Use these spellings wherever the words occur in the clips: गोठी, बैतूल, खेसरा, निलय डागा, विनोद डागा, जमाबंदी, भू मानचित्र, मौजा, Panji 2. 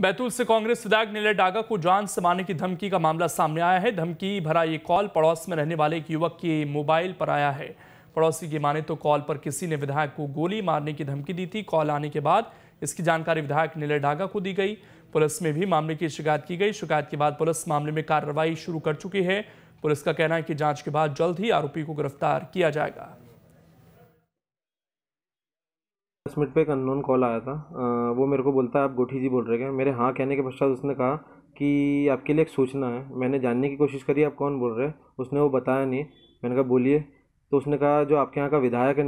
बैतूल से कांग्रेस विधायक निलय डागा को जान से मारने की धमकी का मामला सामने आया है। धमकी भरा ये कॉल पड़ोस में रहने वाले एक युवक के मोबाइल पर आया है। पड़ोसी की माने तो कॉल पर किसी ने विधायक को गोली मारने की धमकी दी थी। कॉल आने के बाद इसकी जानकारी विधायक निलय डागा को दी गई। पुलिस में भी मामले की शिकायत की गई। शिकायत के बाद पुलिस मामले में कार्रवाई शुरू कर चुकी है। पुलिस का कहना है कि जांच के बाद जल्द ही आरोपी को गिरफ्तार किया जाएगा। 10 मिनट पे एक अननोन कॉल आया था। वो मेरे को बोलता है आप गोठी जी बोल रहे हैं। मेरे हाँ कहने के पश्चात उसने कहा कि आपके लिए एक सूचना है। मैंने जानने की कोशिश करी आप कौन बोल रहे हैं। उसने वो बताया नहीं। मैंने कहा बोलिए, तो उसने कहा जो आपके यहाँ का विधायक है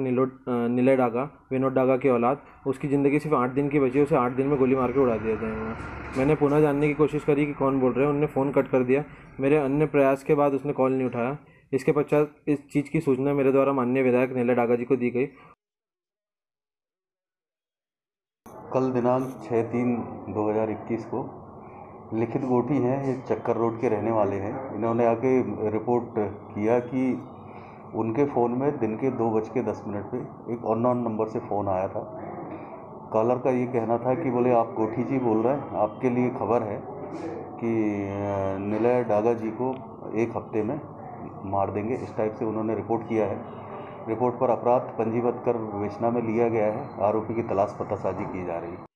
निलय डागा, विनोद डागा की औलाद, उसकी ज़िंदगी सिर्फ 8 दिन की बची है, उसे 8 दिन में गोली मार के उड़ा दिया जाएगा। मैंने पुनः जानने की कोशिश करी कि कौन बोल रहे हैं। उनने फ़ोन कट कर दिया। मेरे अन्य प्रयास के बाद उसने कॉल नहीं उठाया। इसके पश्चात इस चीज़ की सूचना मेरे द्वारा माननीय विधायक निलय डागा जी को दी गई। कल दिनांक 6/3/2021 को लिखित गोठी हैं, ये चक्कर रोड के रहने वाले हैं। इन्होंने आके रिपोर्ट किया कि उनके फ़ोन में दिन के 2:10 पे एक अननोन नंबर से फ़ोन आया था। कॉलर का ये कहना था कि बोले आप गोठी जी बोल रहे हैं, आपके लिए खबर है कि निलय डागा जी को 1 हफ्ते में मार देंगे। इस टाइप से उन्होंने रिपोर्ट किया है। रिपोर्ट पर अपराध पंजीबद्ध कर विवेचना में लिया गया है। आरोपी की तलाश पतासाजी की जा रही है।